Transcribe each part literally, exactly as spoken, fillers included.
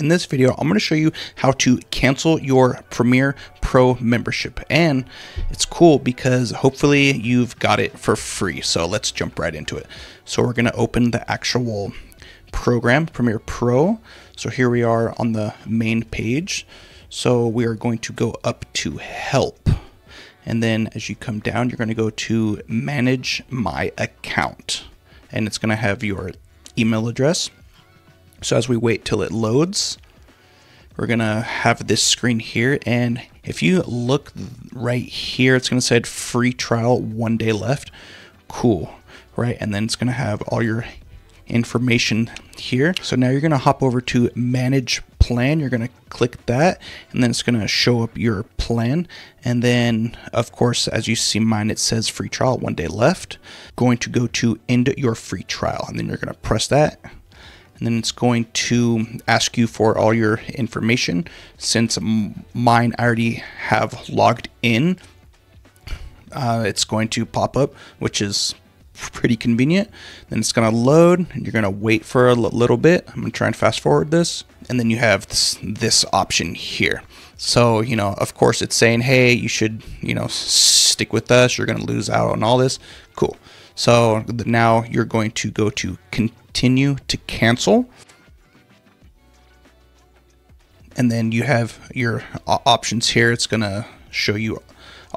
In this video, I'm going to show you how to cancel your Premiere Pro membership. And it's cool because hopefully you've got it for free. So let's jump right into it. So we're going to open the actual program, Premiere Pro. So here we are on the main page. So we are going to go up to Help. And then as you come down, you're going to go to Manage My Account. And it's going to have your email address. So as we wait till it loads, we're gonna have this screen here. And if you look right here, it's gonna say free trial, one day left. Cool, right? And then it's gonna have all your information here. So now you're gonna hop over to manage plan. You're gonna click that, and then it's gonna show up your plan. And then of course, as you see mine, it says free trial, one day left. Going to go to end your free trial, and then you're gonna press that. And then it's going to ask you for all your information. Since mine I already have logged in, uh, it's going to pop up, which is pretty convenient. Then it's gonna load, and you're gonna wait for a little bit. I'm gonna try and fast forward this. And then you have this, this option here. So, you know, of course it's saying, hey, you should, you know, stick with us. You're gonna lose out on all this. Cool. So now you're going to go to continue to cancel. And then you have your options here. It's going to show you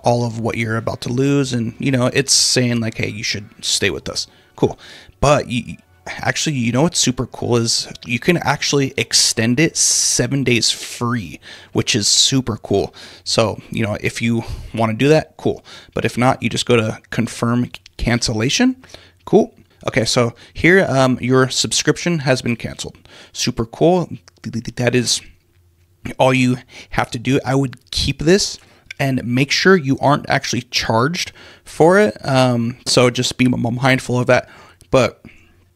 all of what you're about to lose. And, you know, it's saying like, hey, you should stay with us. Cool. But you, actually, you know, what's super cool is you can actually extend it seven days free, which is super cool. So, you know, if you want to do that, cool. But if not, you just go to confirm cancellation. Cool. Okay, so here um, your subscription has been canceled. Super cool. That is all you have to do. I would keep this and make sure you aren't actually charged for it. Um, so just be mindful of that. But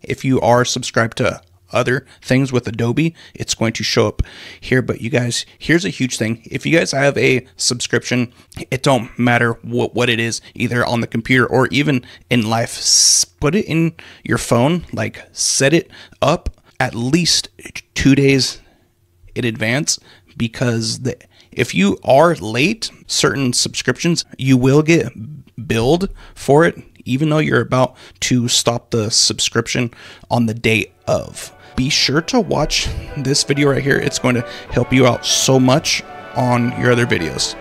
if you are subscribed to other things with Adobe, it's going to show up here. But you guys, here's a huge thing. If you guys have a subscription, it don't matter what, what it is, either on the computer or even in life, put it in your phone, like set it up at least two days in advance, because the, if you are late certain subscriptions, you will get billed for it, even though you're about to stop the subscription on the day of. Be sure to watch this video right here. It's going to help you out so much on your other videos.